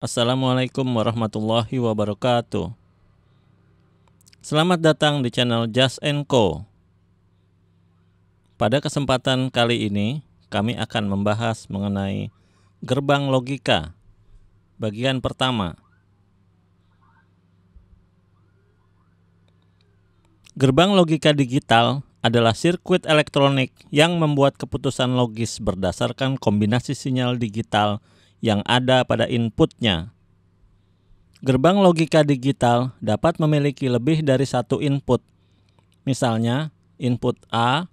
Assalamualaikum warahmatullahi wabarakatuh. Selamat datang di channel Just & Co. Pada kesempatan kali ini, kami akan membahas mengenai gerbang logika bagian pertama. Gerbang logika digital adalah sirkuit elektronik yang membuat keputusan logis berdasarkan kombinasi sinyal digital yang ada pada inputnya. Gerbang logika digital dapat memiliki lebih dari satu input, misalnya input A,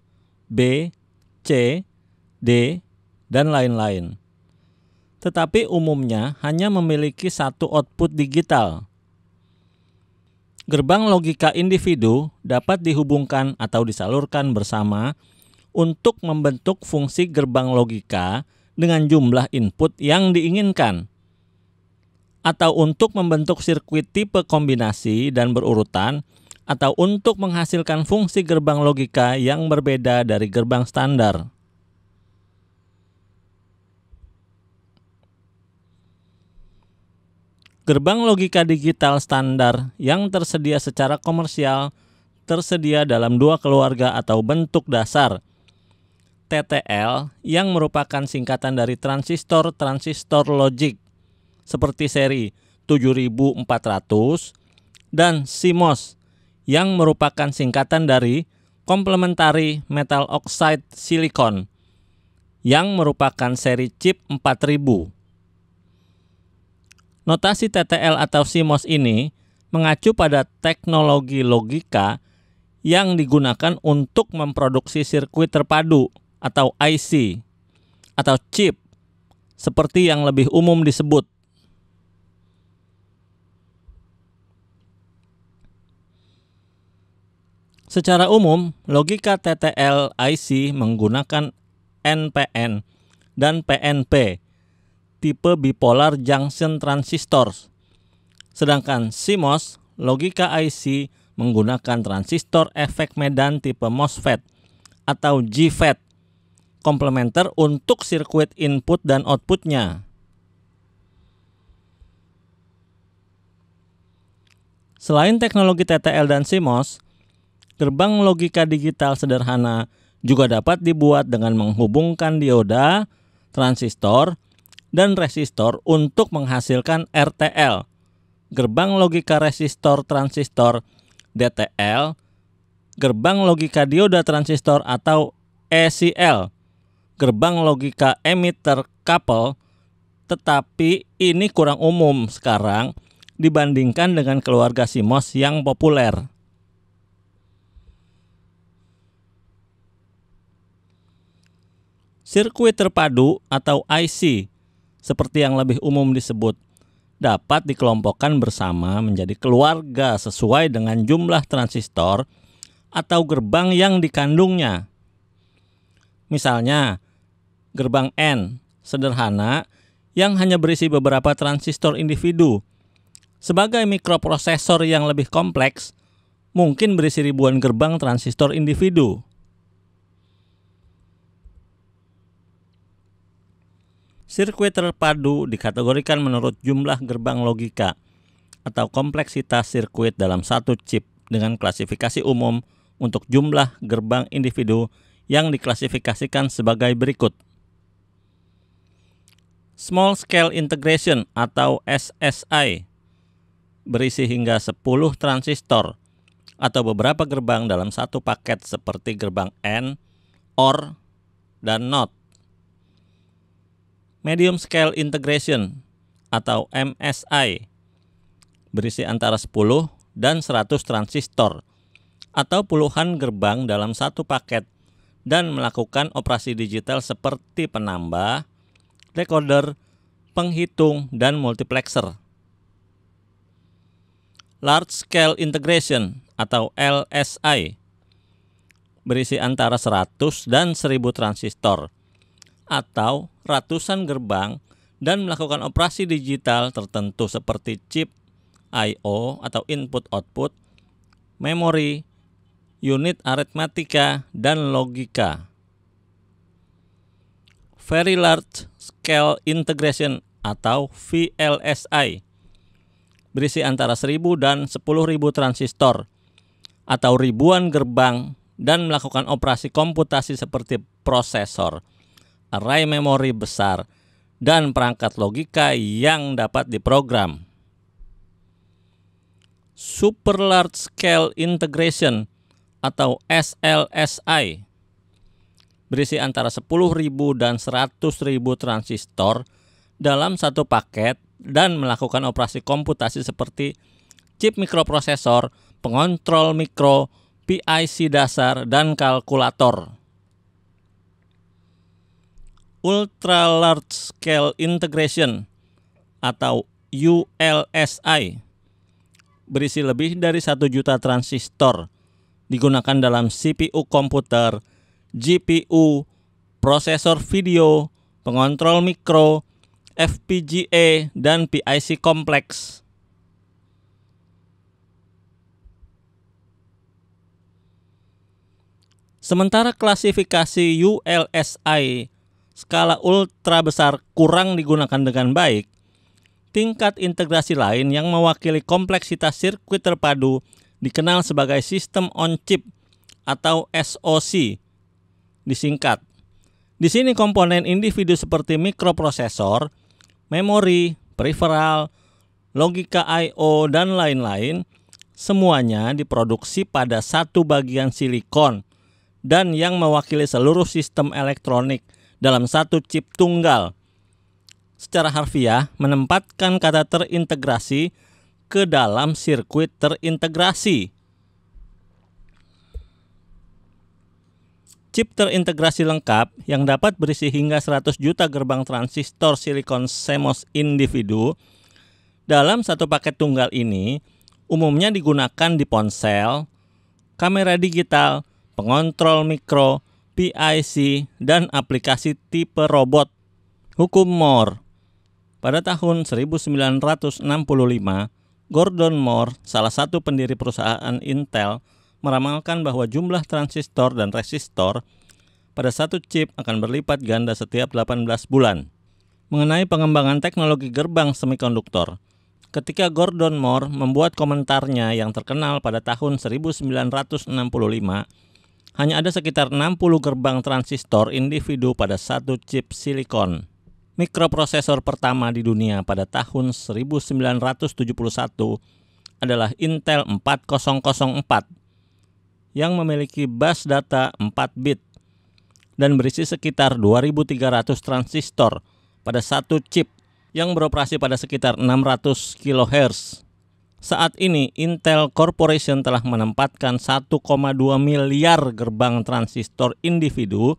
B, C, D, dan lain-lain. Tetapi umumnya hanya memiliki satu output digital. Gerbang logika individu dapat dihubungkan atau disalurkan bersama untuk membentuk fungsi gerbang logika dengan jumlah input yang diinginkan, atau untuk membentuk sirkuit tipe kombinasi dan berurutan, atau untuk menghasilkan fungsi gerbang logika yang berbeda dari gerbang standar. Gerbang logika digital standar yang tersedia secara komersial tersedia dalam dua keluarga atau bentuk dasar. TTL yang merupakan singkatan dari transistor-transistor logik seperti seri 7400 dan CMOS yang merupakan singkatan dari complementary metal oxide silicon yang merupakan seri chip 4000. Notasi TTL atau CMOS ini mengacu pada teknologi logika yang digunakan untuk memproduksi sirkuit terpadu atau IC atau chip seperti yang lebih umum disebut. Secara umum, logika TTL IC menggunakan NPN dan PNP tipe bipolar junction transistors. Sedangkan CMOS logika IC menggunakan transistor efek medan tipe MOSFET atau JFET komplementer untuk sirkuit input dan outputnya. Selain teknologi TTL dan CMOS, gerbang logika digital sederhana juga dapat dibuat dengan menghubungkan dioda, transistor, dan resistor untuk menghasilkan RTL, gerbang logika resistor transistor, DTL, gerbang logika dioda transistor atau ACL, gerbang logika emitter couple, tetapi ini kurang umum sekarang dibandingkan dengan keluarga CMOS yang populer. Sirkuit terpadu atau IC, seperti yang lebih umum disebut, dapat dikelompokkan bersama menjadi keluarga sesuai dengan jumlah transistor atau gerbang yang dikandungnya. Misalnya, gerbang N sederhana yang hanya berisi beberapa transistor individu. Sebagai mikroprosesor yang lebih kompleks, mungkin berisi ribuan gerbang transistor individu. Sirkuit terpadu dikategorikan menurut jumlah gerbang logika atau kompleksitas sirkuit dalam satu chip dengan klasifikasi umum untuk jumlah gerbang individu yang diklasifikasikan sebagai berikut. Small Scale Integration atau SSI berisi hingga 10 transistor atau beberapa gerbang dalam satu paket seperti gerbang N, OR, dan NOT. Medium Scale Integration atau MSI berisi antara 10 dan 100 transistor atau puluhan gerbang dalam satu paket dan melakukan operasi digital seperti penambah, decoder, penghitung, dan multiplexer. Large Scale Integration atau LSI berisi antara 100 dan 1000 transistor atau ratusan gerbang dan melakukan operasi digital tertentu seperti chip, I/O atau input-output, memori, unit aritmatika, dan logika. Very Large Scale Integration atau VLSI berisi antara 1000 dan 10.000 transistor atau ribuan gerbang dan melakukan operasi komputasi seperti prosesor, array memori besar, dan perangkat logika yang dapat diprogram. Super Large Scale Integration atau SLSI berisi antara 10.000 dan 100.000 transistor dalam satu paket dan melakukan operasi komputasi seperti chip mikroprosesor, pengontrol mikro, PIC dasar, dan kalkulator. Ultra Large Scale Integration atau ULSI berisi lebih dari 1 juta transistor, digunakan dalam CPU komputer, GPU, prosesor video, pengontrol mikro, FPGA, dan PIC kompleks. Sementara klasifikasi ULSI skala ultra besar kurang digunakan dengan baik, tingkat integrasi lain yang mewakili kompleksitas sirkuit terpadu dikenal sebagai sistem on chip atau SoC disingkat. Di sini komponen individu seperti mikroprosesor, memori, peripheral, logika I/O, dan lain-lain semuanya diproduksi pada satu bagian silikon dan yang mewakili seluruh sistem elektronik dalam satu chip tunggal. Secara harfiah menempatkan kata terintegrasi ke dalam sirkuit terintegrasi. Chip terintegrasi lengkap yang dapat berisi hingga 100 juta gerbang transistor silikon CMOS individu dalam satu paket tunggal ini umumnya digunakan di ponsel, kamera digital, pengontrol mikro, PIC, dan aplikasi tipe robot. Hukum Moore. Pada tahun 1965, Gordon Moore, salah satu pendiri perusahaan Intel, meramalkan bahwa jumlah transistor dan resistor pada satu chip akan berlipat ganda setiap 18 bulan. Mengenai pengembangan teknologi gerbang semikonduktor, ketika Gordon Moore membuat komentarnya yang terkenal pada tahun 1965, hanya ada sekitar 60 gerbang transistor individu pada satu chip silikon. Mikroprosesor pertama di dunia pada tahun 1971 adalah Intel 4004 yang memiliki bus data 4 bit dan berisi sekitar 2.300 transistor pada satu chip yang beroperasi pada sekitar 600 kHz. Saat ini Intel Corporation telah menempatkan 1,2 miliar gerbang transistor individu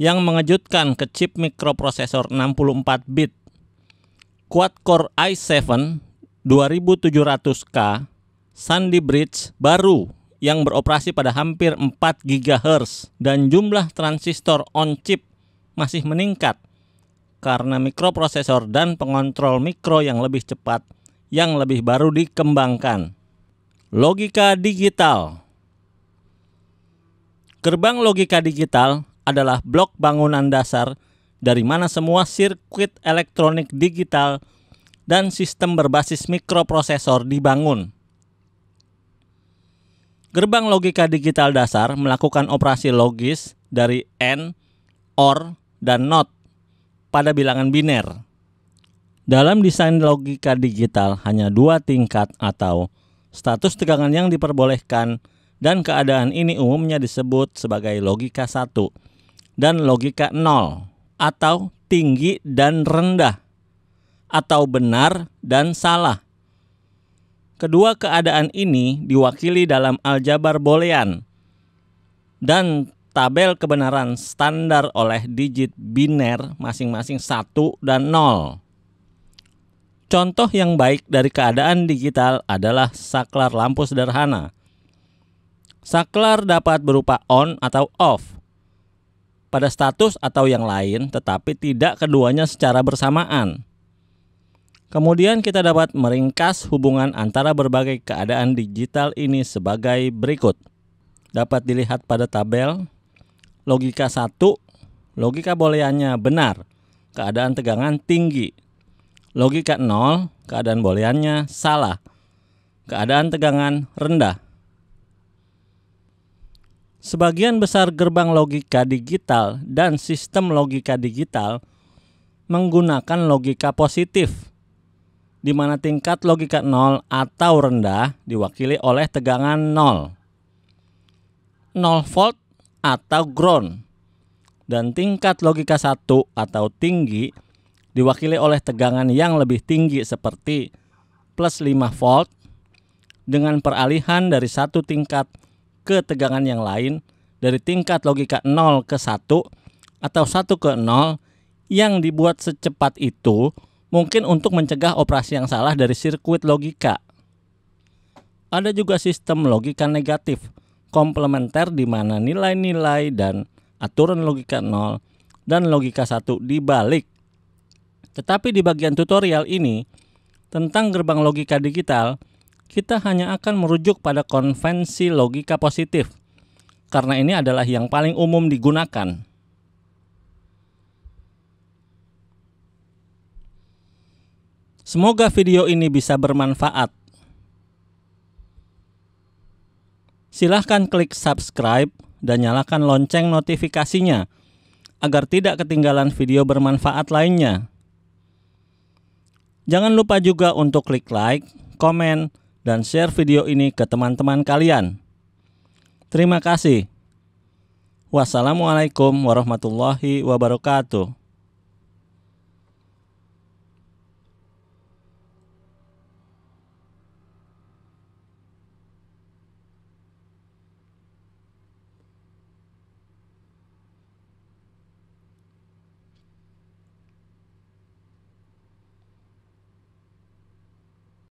yang mengejutkan ke chip mikroprosesor 64 bit quad-core i7-2700K Sandy Bridge baru yang beroperasi pada hampir 4 GHz dan jumlah transistor on-chip masih meningkat karena mikroprosesor dan pengontrol mikro yang lebih cepat yang lebih baru dikembangkan. Logika digital. Gerbang logika digital adalah blok bangunan dasar dari mana semua sirkuit elektronik digital dan sistem berbasis mikroprosesor dibangun. Gerbang logika digital dasar melakukan operasi logis dari AND, OR, dan NOT pada bilangan biner. Dalam desain logika digital hanya dua tingkat atau status tegangan yang diperbolehkan dan keadaan ini umumnya disebut sebagai logika 1 dan logika 0 atau tinggi dan rendah atau benar dan salah. Kedua keadaan ini diwakili dalam aljabar boolean dan tabel kebenaran standar oleh digit biner masing-masing 1 dan 0. Contoh yang baik dari keadaan digital adalah saklar lampu sederhana. Saklar dapat berupa on atau off pada status atau yang lain, tetapi tidak keduanya secara bersamaan. Kemudian kita dapat meringkas hubungan antara berbagai keadaan digital ini sebagai berikut. Dapat dilihat pada tabel, logika 1, logika booleannya benar, keadaan tegangan tinggi, Logika 0, keadaan booleannya salah. Keadaan tegangan rendah. Sebagian besar gerbang logika digital dan sistem logika digital menggunakan logika positif, di mana tingkat logika 0 atau rendah diwakili oleh tegangan 0, 0 volt atau ground, dan tingkat logika 1 atau tinggi diwakili oleh tegangan yang lebih tinggi seperti plus 5 volt dengan peralihan dari satu tingkat ke tegangan yang lain dari tingkat logika 0 ke 1 atau 1 ke 0 yang dibuat secepat itu mungkin untuk mencegah operasi yang salah dari sirkuit logika. Ada juga sistem logika negatif komplementer di mana nilai-nilai dan aturan logika 0 dan logika 1 dibalik. Tetapi di bagian tutorial ini tentang gerbang logika digital, kita hanya akan merujuk pada konvensi logika positif, karena ini adalah yang paling umum digunakan. Semoga video ini bisa bermanfaat. Silahkan klik subscribe dan nyalakan lonceng notifikasinya, agar tidak ketinggalan video bermanfaat lainnya. Jangan lupa juga untuk klik like, komen, dan share video ini ke teman-teman kalian. Terima kasih. Wassalamualaikum warahmatullahi wabarakatuh.